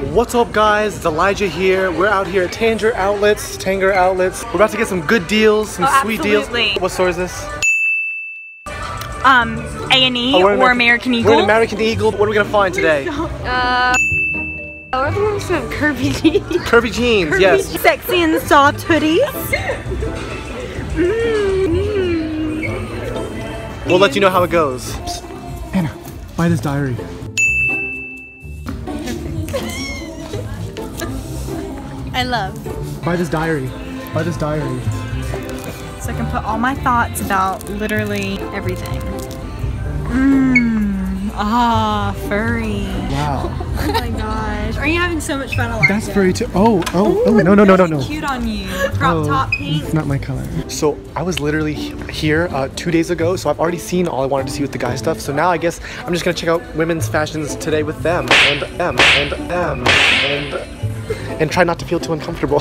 What's up guys, it's Elijah here. We're out here at Tanger Outlets. We're about to get some good deals, some sweet deals. What store is this? A&E or American Eagle. We're in American Eagle. What are we gonna find today? We're gonna some curvy jeans. Curvy jeans, yes. Sexy and soft hoodies. We'll let you know how it goes. Psst. Anna, buy this diary. I love. Buy this diary. So I can put all my thoughts about literally everything. Furry. Wow. Oh my gosh. Are you having so much fun? That's furry too. Oh, no. Cute on you. Crop top pink. It's not my color. So I was literally here 2 days ago, so I've already seen all I wanted to see with the guy stuff. So now I guess I'm just gonna check out women's fashions today with them and try not to feel too uncomfortable.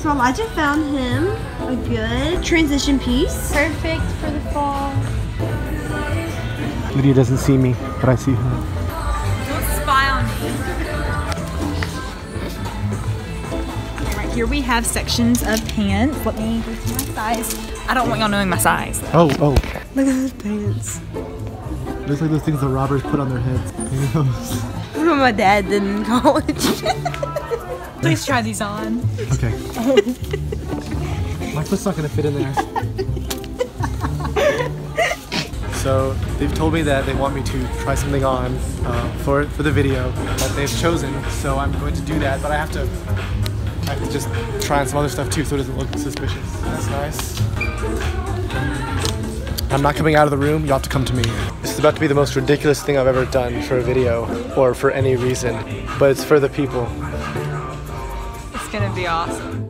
So Elijah found him a good transition piece. Perfect for the fall. Lydia doesn't see me, but I see her. Don't spy on me. Right here we have sections of pants. Let me go to my size. I don't want y'all knowing my size. Oh. Look at those pants. Looks like those things the robbers put on their heads. That's what my dad did in college. Please try these on. Okay. My foot's not gonna fit in there. So they've told me that they want me to try something on for the video that they've chosen. So I'm going to do that, but I have to just try on some other stuff too, so it doesn't look suspicious. That's nice. I'm not coming out of the room. You'll have to come to me. This is about to be the most ridiculous thing I've ever done for a video or for any reason, but it's for the people. It's gonna be awesome.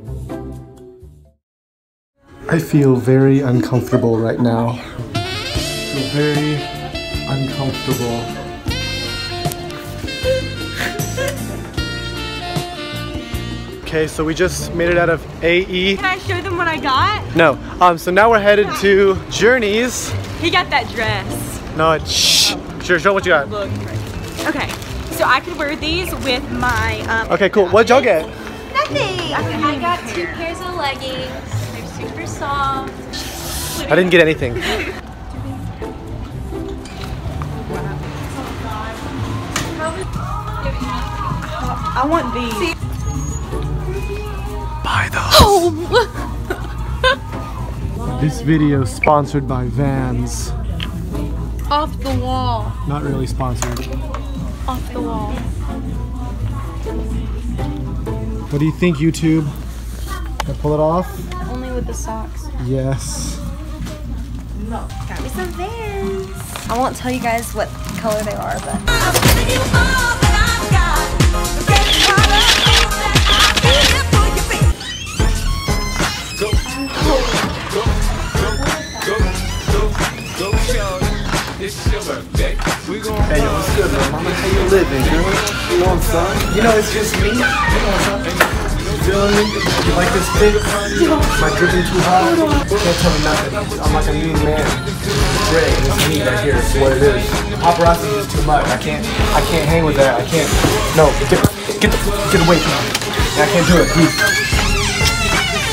I feel very uncomfortable right now. Very uncomfortable. Okay, so we just made it out of AE. Can I show them what I got? No. So now we're headed to Journeys. He got that dress. No, shh. Oh. Sure, show what you got. Look. Okay, so I could wear these with my... okay, cool. What'd y'all get? Nothing. I got two pairs of leggings. They're super soft. I didn't get anything. I want these. Buy those. Oh. This video is sponsored by Vans. Off the wall. Not really sponsored. Off the wall. What do you think, YouTube? Can I pull it off? Only with the socks. Yes. No. Got me some Vans. I won't tell you guys what color they are, but. Hey yo, what's good, man? Mama, how you living, girl? You want some? You know, it's just me. You want some? You feeling me? You like this pic? Am I dripping too hard? Can't tell me nothing. I'm like a mean man. It's red. It's me right here. It's what it is. Paparazzi is too much. I can't hang with that. I can't. No, get away from me. I can't do it.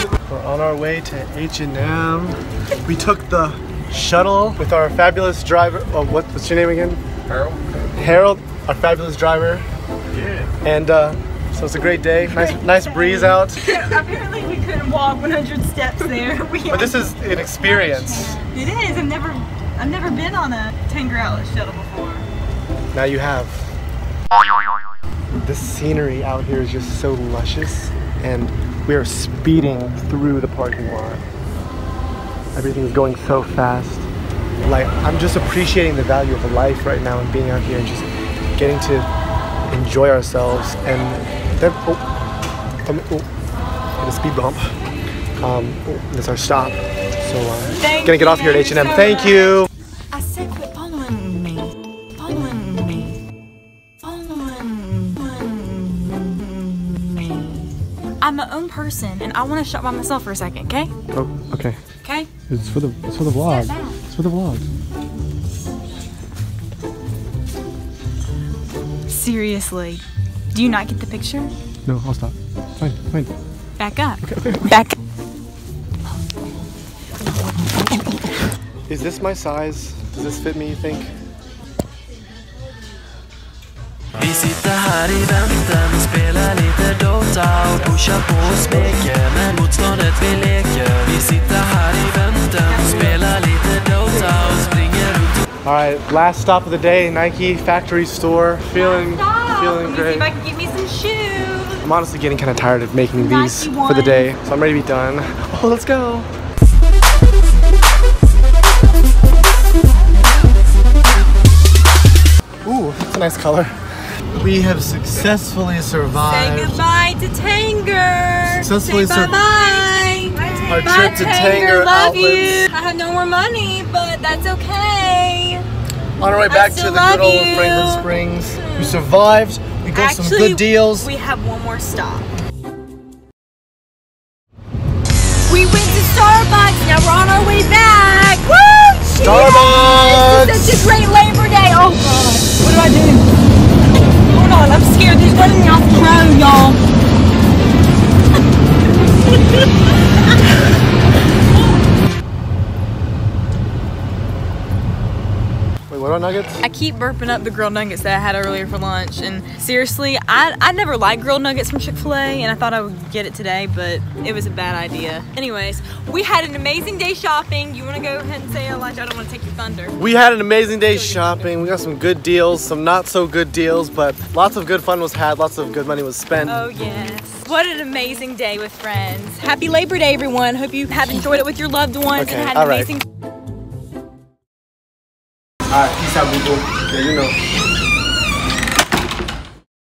Please. We're on our way to H&M. We took the shuttle with our fabulous driver. Oh, what's your name again? Harold. Harold, our fabulous driver. Yeah. And so it's a great day. Nice breeze out. Apparently we couldn't walk 100 steps there. But this is an experience. It is. I've never been on a Tanger Outlet shuttle before. Now you have. The scenery out here is just so luscious, and we are speeding through the parking lot. Everything's going so fast. Like, I'm just appreciating the value of life right now and being out here and just getting to enjoy ourselves. And then, hit a speed bump. That's our stop. So, gonna get off here at H&M. Thank you. I said quit following me. Following me. Following me. I'm my own person, and I want to shop by myself for a second, okay? Oh, okay. Okay. It's for the vlog. It's for the vlog. Seriously, Do you not get the picture? No, I'll stop. Fine, fine. Back up. Okay, okay. Back. Is this my size? Does this fit me, you think? Vi sitter här I väntan, spelar lite Dota och pushar på och smeker med motståndet vi leker. Vi sitter här I väntan, spelar lite Dota och springer ut. Alright, last stop of the day, Nike factory store. Feeling great. Let me see if I can get me some shoes. I'm honestly getting kind of tired of making these for the day, so I'm ready to be done. Oh, let's go. Ooh, that's a nice color. We have successfully survived. Say goodbye to Tanger. Successfully survived. Bye. Our trip to Tanger Outlets. I have no more money, but that's okay. On our way back to the good old Franklin Springs, we survived. We got some good deals. We have one more stop. We went to Starbucks. Now we're on our way back. Woo! Starbucks. This is such a great Labor Day. Oh God, what do I do? Hold on, I'm scared. There's one in y'all's throat, y'all. Wait, what are nuggets? I keep burping up the grilled nuggets that I had earlier for lunch. And seriously, I never liked grilled nuggets from Chick-fil-A, and I thought I would get it today, but it was a bad idea. Anyways, we had an amazing day shopping. You want to go ahead and say, Elijah, I don't want to take your thunder. We had an amazing day shopping. We got some good deals, some not so good deals, but lots of good fun was had, lots of good money was spent. Oh, yes. What an amazing day with friends. Happy Labor Day, everyone. Hope you have enjoyed it with your loved ones and had an amazing... All right, peace out, people. Yeah, you know.